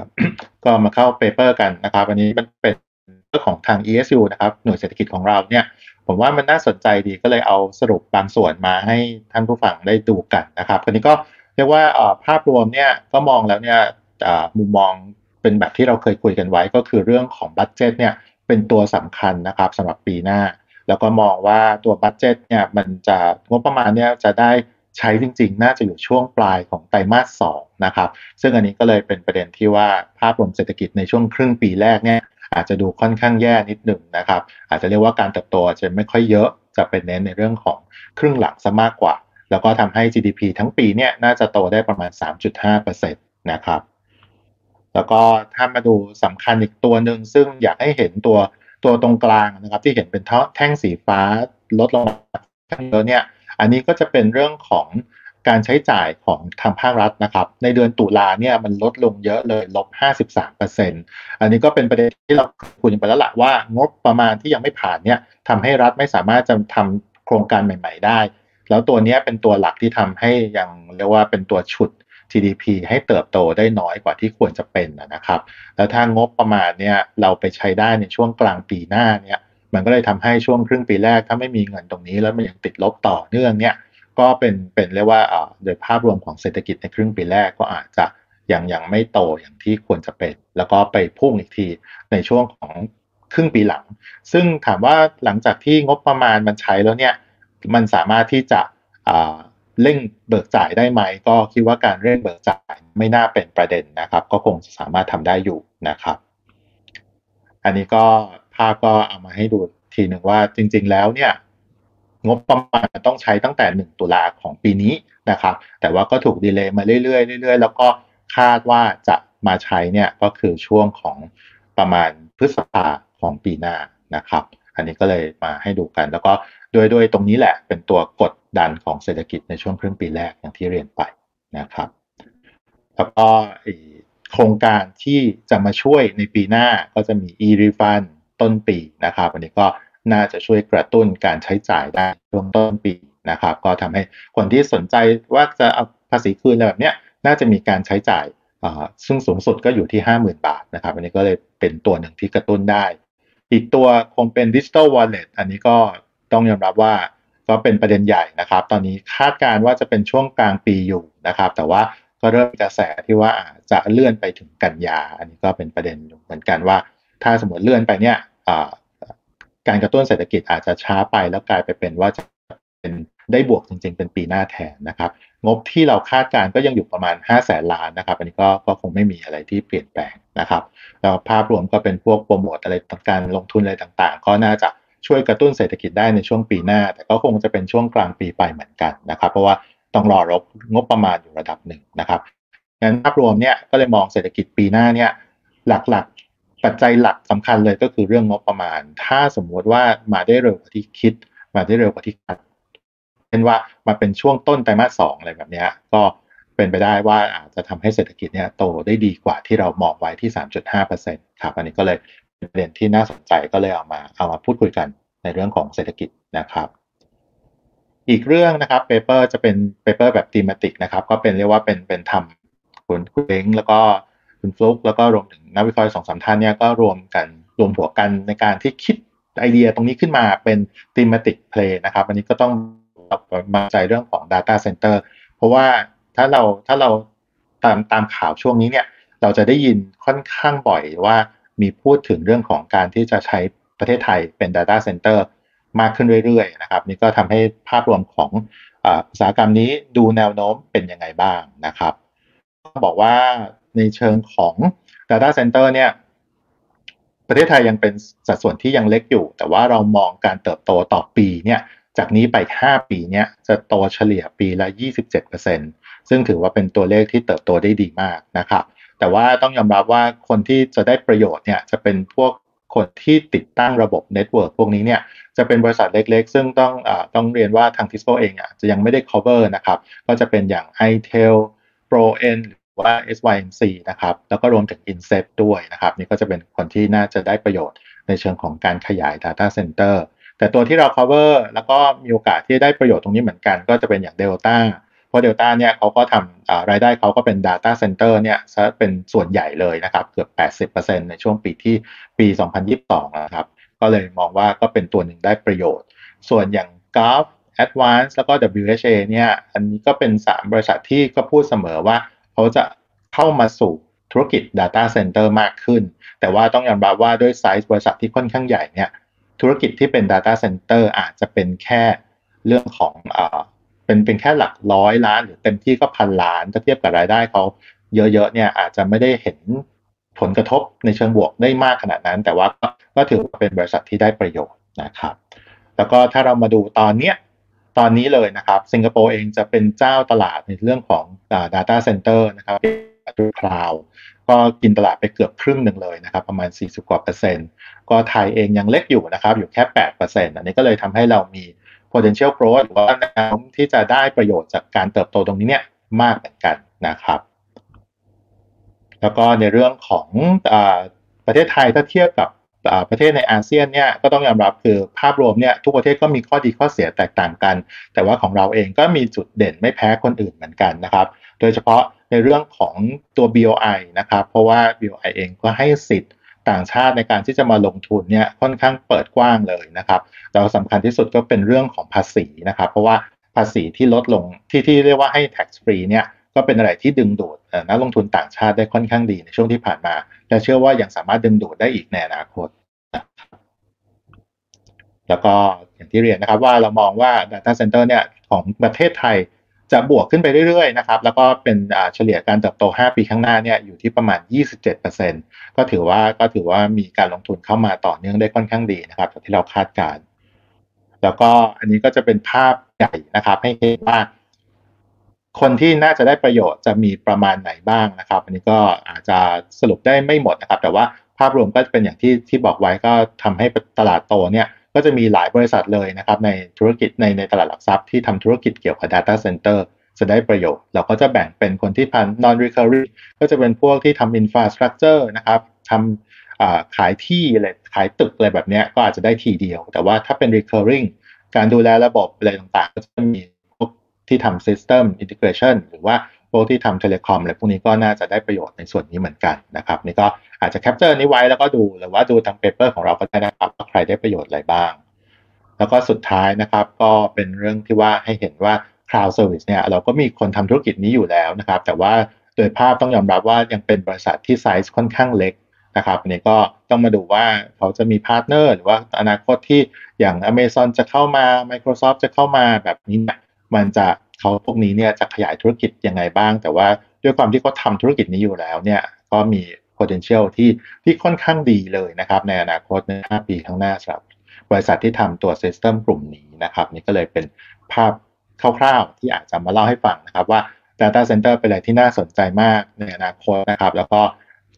นะครับ ก็มาเข้าเปเปอร์กันนะครับอันนี้มันเป็นเรื่องของทาง ESU นะครับหน่วยเศรษฐกิจของเราเนี่ยผมว่ามันน่าสนใจดีก็เลยเอาสรุปบางส่วนมาให้ท่านผู้ฟังได้ดูกันนะครับคราวนี้ก็เรียกว่าภาพรวมเนี่ยก็มองแล้วเนี่ยมุมมองเป็นแบบที่เราเคยคุยกันไว้ก็คือเรื่องของบัดเจ็ตเนี่ยเป็นตัวสำคัญนะครับสำหรับปีหน้าแล้วก็มองว่าตัวบัดเจ็ตเนี่ยมันจะงบประมาณเนี่ยจะได้ใช้จริงๆน่าจะอยู่ช่วงปลายของไตรมาส2นะครับซึ่งอันนี้ก็เลยเป็นประเด็นที่ว่าภาพรวมเศรษฐกิจในช่วงครึ่งปีแรกเนี่ยอาจจะดูค่อนข้างแย่นิดหนึ่งนะครับอาจจะเรียกว่าการเติบโตจะไม่ค่อยเยอะจะเป็นเน้นในเรื่องของครึ่งหลังซะมากกว่าแล้วก็ทำให้ GDP ทั้งปีเนี่ยน่าจะโตได้ประมาณ 3.5% นะครับแล้วก็ถ้ามาดูสำคัญอีกตัวหนึ่งซึ่งอยากให้เห็นตัวตรงกลางนะครับที่เห็นเป็นแท่งสีฟ้าลดลงแล้วเนี่ยอันนี้ก็จะเป็นเรื่องของการใช้จ่ายของทางภาครัฐนะครับในเดือนตุลาเนี่ยมันลดลงเยอะเลยลบ 53% อันนี้ก็เป็นประเด็นที่เราคุยไปแล้วล่ะว่างบประมาณที่ยังไม่ผ่านเนี่ยทำให้รัฐไม่สามารถจะทำโครงการใหม่ๆได้แล้วตัวนี้เป็นตัวหลักที่ทำให้ยังเรียกว่าเป็นตัวฉุด GDP ให้เติบโตได้น้อยกว่าที่ควรจะเป็นนะครับแล้วถ้างบประมาณเนี่ยเราไปใช้ได้ในช่วงกลางปีหน้าเนี่ยมันก็เลยทำให้ช่วงครึ่งปีแรกถ้าไม่มีเงินตรงนี้แล้วมันยังติดลบต่อเนื่องเนี่ยก็เป็นเรียกว่าโดยภาพรวมของเศรษฐกิจในครึ่งปีแรกก็อาจจะยังไม่โตอย่างที่ควรจะเป็นแล้วก็ไปพุ่งอีกทีในช่วงของครึ่งปีหลังซึ่งถามว่าหลังจากที่งบประมาณมันใช้แล้วเนี่ยมันสามารถที่จะเร่งเบิกจ่ายได้ไหมก็คิดว่าการเร่งเบิกจ่ายไม่น่าเป็นประเด็นนะครับก็คงสามารถทำได้อยู่นะครับอันนี้ก็ภาพก็เอามาให้ดูทีหนึ่งว่าจริงๆแล้วเนี่ยงบประมาณต้องใช้ตั้งแต่1ตุลาของปีนี้นะครับแต่ว่าก็ถูกดีเลย์มาเรื่อยๆแล้วก็คาดว่าจะมาใช้เนี่ยก็คือช่วงของประมาณพฤษภาของปีหน้านะครับอันนี้ก็เลยมาให้ดูกันแล้วก็ด้วยตรงนี้แหละเป็นตัวกดดันของเศรษฐกิจในช่วงครึ่งปีแรกอย่างที่เรียนไปนะครับแล้วก็โครงการที่จะมาช่วยในปีหน้าก็จะมี e-refund ต้นปีนะครับอันนี้ก็น่าจะช่วยกระตุ้นการใช้จ่ายได้ช่วงต้นปีนะครับก็ทำให้คนที่สนใจว่าจะเอาภาษีคืนอะไรแบบเนี้ยน่าจะมีการใช้จ่ายซึ่งสูงสุดก็อยู่ที่ 50,000 บาทนะครับอันนี้ก็เลยเป็นตัวหนึ่งที่กระตุ้นได้อีกตัวคงเป็น Digital Wallet อันนี้ก็ต้องยอมรับว่าก็เป็นประเด็นใหญ่นะครับตอนนี้คาดการณ์ว่าจะเป็นช่วงกลางปีอยู่นะครับแต่ว่าก็เริ่มกระแสที่ว่าจะเลื่อนไปถึงกันยาอันนี้ก็เป็นประเด็นเหมือนกันว่าถ้าสมมติเลื่อนไปเนี่ยการกระตุ้นเศรษฐกิจอาจจะช้าไปแล้วกลายไปเป็นว่าจะเป็นได้บวกจริงๆเป็นปีหน้าแทนนะครับงบที่เราคาดการณ์ก็ยังอยู่ประมาณ 500,000 ล้านนะครับอันนี้ก็คงไม่มีอะไรที่เปลี่ยนแปลงนะครับแล้วภาพรวมก็เป็นพวกโปรโมทอะไรต่างการลงทุนอะไรต่างๆก็น่าจะช่วยกระตุ้นเศรษฐกิจได้ในช่วงปีหน้าแต่ก็คงจะเป็นช่วงกลางปีไปเหมือนกันนะครับเพราะว่าต้องรอรับงบประมาณอยู่ระดับหนึ่งนะครับงั้นภาพรวมเนี่ยก็เลยมองเศรษฐกิจปีหน้าเนี่ยหลักๆปัจจัยหลักสำคัญเลยก็คือเรื่องงบประมาณถ้าสมมติว่ามาได้เร็วกว่าที่คิดมาได้เร็วกว่าที่คาดเป็นว่ามาเป็นช่วงต้นไตรมาส 2อะไรแบบนี้ก็เป็นไปได้ว่าอาจจะทำให้เศรษฐกิจเนี่ยโตได้ดีกว่าที่เรามองไว้ที่ 3.5% ครับอันนี้ก็เลยเป็นประเด็นที่น่าสนใจก็เลยเอามาพูดคุยกันในเรื่องของเศรษฐกิจนะครับอีกเรื่องนะครับเปเปอร์จะเป็นเปเปอร์แบบธีมติกนะครับก็เป็นเรียกว่าเป็นทำคุณเล้งแล้วก็คุณฟลุ๊กแล้วก็รวมถึงนักวิเคราะห์ 2-3 ท่านเนี่ยก็รวมหัวกันในการที่คิดไอเดียตรงนี้ขึ้นมาเป็น thematic play นะครับอันนี้ก็ต้องมาใจเรื่องของ data center เพราะว่าถ้าเราตามข่าวช่วงนี้เนี่ยเราจะได้ยินค่อนข้างบ่อยว่ามีพูดถึงเรื่องของการที่จะใช้ประเทศไทยเป็น data center มากขึ้นเรื่อยๆนะครับนี่ก็ทำให้ภาพรวมของอุตสาหกรรมนี้ดูแนวโน้มเป็นยังไงบ้างนะครับบอกว่าในเชิงของ Data Center เนี่ยประเทศไทยยังเป็นสัดส่วนที่ยังเล็กอยู่แต่ว่าเรามองการเติบโตต่อปีเนี่ยจากนี้ไป5 ปีเนี่ยจะโตเฉลี่ยปีละ 27% ซึ่งถือว่าเป็นตัวเลขที่เติบโตได้ดีมากนะครับแต่ว่าต้องยอมรับว่าคนที่จะได้ประโยชน์เนี่ยจะเป็นพวกคนที่ติดตั้งระบบเน็ตเวิร์กพวกนี้เนี่ยจะเป็นบริษัทเล็กๆซึ่งต้องเรียนว่าทาง Cisco เองอ่ะจะยังไม่ได้ cover นะครับก็จะเป็นอย่าง itel ProNว่า SYNC นะครับแล้วก็รวมถึง INSEP ด้วยนะครับนี่ก็จะเป็นคนที่น่าจะได้ประโยชน์ในเชิงของการขยาย Data Center แต่ตัวที่เรา cover แล้วก็มีโอกาสที่ได้ประโยชน์ตรงนี้เหมือนกันก็จะเป็นอย่าง Delta เพราะ Delta เนี่ยเขาก็ทำรายได้เขาก็เป็น Data Center เนี่ยเป็นส่วนใหญ่เลยนะครับเกือบ 80% ในช่วงปี2022นะครับก็เลยมองว่าก็เป็นตัวหนึ่งได้ประโยชน์ส่วนอย่าง Go Advance แล้วก็ WHA เนี่ยอันนี้ก็เป็น3บริษัทที่ก็พูดเสมอว่าเขาจะเข้ามาสู่ธุรกิจ Data Center มากขึ้นแต่ว่าต้องยอมรับว่าด้วยไซส์บริษัทที่ค่อนข้างใหญ่เนี่ยธุรกิจที่เป็น Data Center อาจจะเป็นแค่เรื่องของเป็นแค่หลักร้อยล้านหรือเต็มที่ก็พันล้านถ้าเทียบกับรายได้เขาเยอะๆเนี่ยอาจจะไม่ได้เห็นผลกระทบในเชิงบวกได้มากขนาดนั้นแต่ว่าก็ถือว่าเป็นบริษัทที่ได้ประโยชน์นะครับแล้วก็ถ้าเรามาดูตอนนี้เลยนะครับสิงคโปร์เองจะเป็นเจ้าตลาดในเรื่องของ Data Center นะครับตัว Cloud ก็กินตลาดไปเกือบครึ่งหนึ่งเลยนะครับประมาณ 40% กว่าก็ไทยเองยังเล็กอยู่นะครับอยู่แค่ 8% อันนี้ก็เลยทำให้เรามี potential growth หรือว่าแนวโน้มที่จะได้ประโยชน์จากการเติบโตตรงนี้เนี่ยมากเหมือนกันนะครับแล้วก็ในเรื่องของประเทศไทยถ้าเทียบกับประเทศในอาเซียนเนี่ยก็ต้องยอมรับคือภาพรวมเนี่ยทุกประเทศก็มีข้อดีข้อเสียแตกต่างกันแต่ว่าของเราเองก็มีจุดเด่นไม่แพ้คนอื่นเหมือนกันนะครับโดยเฉพาะในเรื่องของตัว BOI นะครับเพราะว่า BOI เองก็ให้สิทธิ์ต่างชาติในการที่จะมาลงทุนเนี่ยค่อนข้างเปิดกว้างเลยนะครับแล้วสำคัญที่สุดก็เป็นเรื่องของภาษีนะครับเพราะว่าภาษีที่ลดลงที่เรียกว่าให้ tax free เนี่ยก็เป็นอะไรที่ดึงดูดนักลงทุนต่างชาติได้ค่อนข้างดีในช่วงที่ผ่านมาและเชื่อว่ายังสามารถดึงดูดได้อีกในอนาคตแล้วก็อย่างที่เรียนนะครับว่าเรามองว่า Data Center เนี่ยของประเทศไทยจะบวกขึ้นไปเรื่อยๆนะครับแล้วก็เป็นเฉลี่ยการเติบโต5ปีข้างหน้าเนี่ยอยู่ที่ประมาณ 27% ก็ถือว่ามีการลงทุนเข้ามาต่อเนื่องได้ค่อนข้างดีนะครับจากที่เราคาดการณ์แล้วก็อันนี้ก็จะเป็นภาพใหญ่นะครับให้เห็นว่าคนที่น่าจะได้ประโยชน์จะมีประมาณไหนบ้างนะครับอันนี้ก็อาจจะสรุปได้ไม่หมดนะครับแต่ว่าภาพรวมก็จะเป็นอย่างที่บอกไว้ก็ทำให้ตลาดโตเนี่ยก็จะมีหลายบริษัทเลยนะครับในธุรกิจในตลาดหลักทรัพย์ที่ทำธุรกิจเกี่ยวกับ Data Center จะได้ประโยชน์เราก็จะแบ่งเป็นคนที่พัน non-recurring ก็จะเป็นพวกที่ทำ infrastructure นะครับทำขายที่อะไรขายตึกอะไรแบบนี้ก็อาจจะได้ทีเดียวแต่ว่าถ้าเป็น recurring การดูแลระบบอะไรต่างๆก็จะมีที่ทำ system integration หรือว่าพวกที่ทำ telecom อะไรพวกนี้ก็น่าจะได้ประโยชน์ในส่วนนี้เหมือนกันนะครับนี่ก็อาจจะ capture นี้ไว้แล้วก็ดูหรือว่าดูทาง paper ของเราก็ได้นะครับว่าใครได้ประโยชน์อะไรบ้างแล้วก็สุดท้ายนะครับก็เป็นเรื่องที่ว่าให้เห็นว่า cloud service เนี่ยเราก็มีคนทำธุรกิจนี้อยู่แล้วนะครับแต่ว่าโดยภาพต้องยอมรับว่ายังเป็นบริษัทที่ size ค่อนข้างเล็กนะครับอันนี้ก็ต้องมาดูว่าเขาจะมีพาร์ทเนอร์หรือว่าอนาคตที่อย่าง Amazon จะเข้ามา Microsoft จะเข้ามาแบบนี้มันจะเขาพวกนี้เนี่ยจะขยายธุรกิจยังไงบ้างแต่ว่าด้วยความที่เขาทำธุรกิจนี้อยู่แล้วเนี่ยก็มี potential ที่ค่อนข้างดีเลยนะครับในอนาคตใน5ปีข้างหน้าสำหรับบริษัทที่ทำตัว system กลุ่มนี้นะครับนี่ก็เลยเป็นภาพคร่าวๆที่อาจจะมาเล่าให้ฟังนะครับว่า data center เป็นอะไรที่น่าสนใจมากในอนาคตนะครับแล้วก็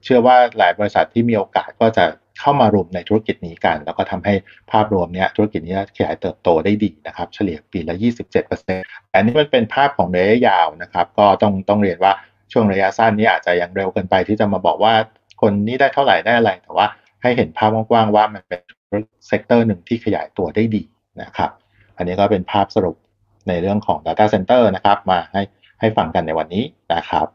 เชื่อว่าหลายบริษัทที่มีโอกาสก็จะเข้ามารวมในธุรกิจนี้กันแล้วก็ทำให้ภาพรวมเนี่ยธุรกิจนี้ขยายเติบโตได้ดีนะครับเฉลี่ยปีละ 27% อันนี้มันเป็นภาพของระยะยาวนะครับก็ต้องเรียนว่าช่วงระยะสั้นนี้อาจจะยังเร็วเกินไปที่จะมาบอกว่าคนนี้ได้เท่าไหร่ได้อะไรแต่ว่าให้เห็นภาพกว้างๆว่ามันเป็นเซกเตอร์หนึ่งที่ขยายตัวได้ดีนะครับอันนี้ก็เป็นภาพสรุปในเรื่องของ Data Center นะครับมาให้ฟังกันในวันนี้นะครับ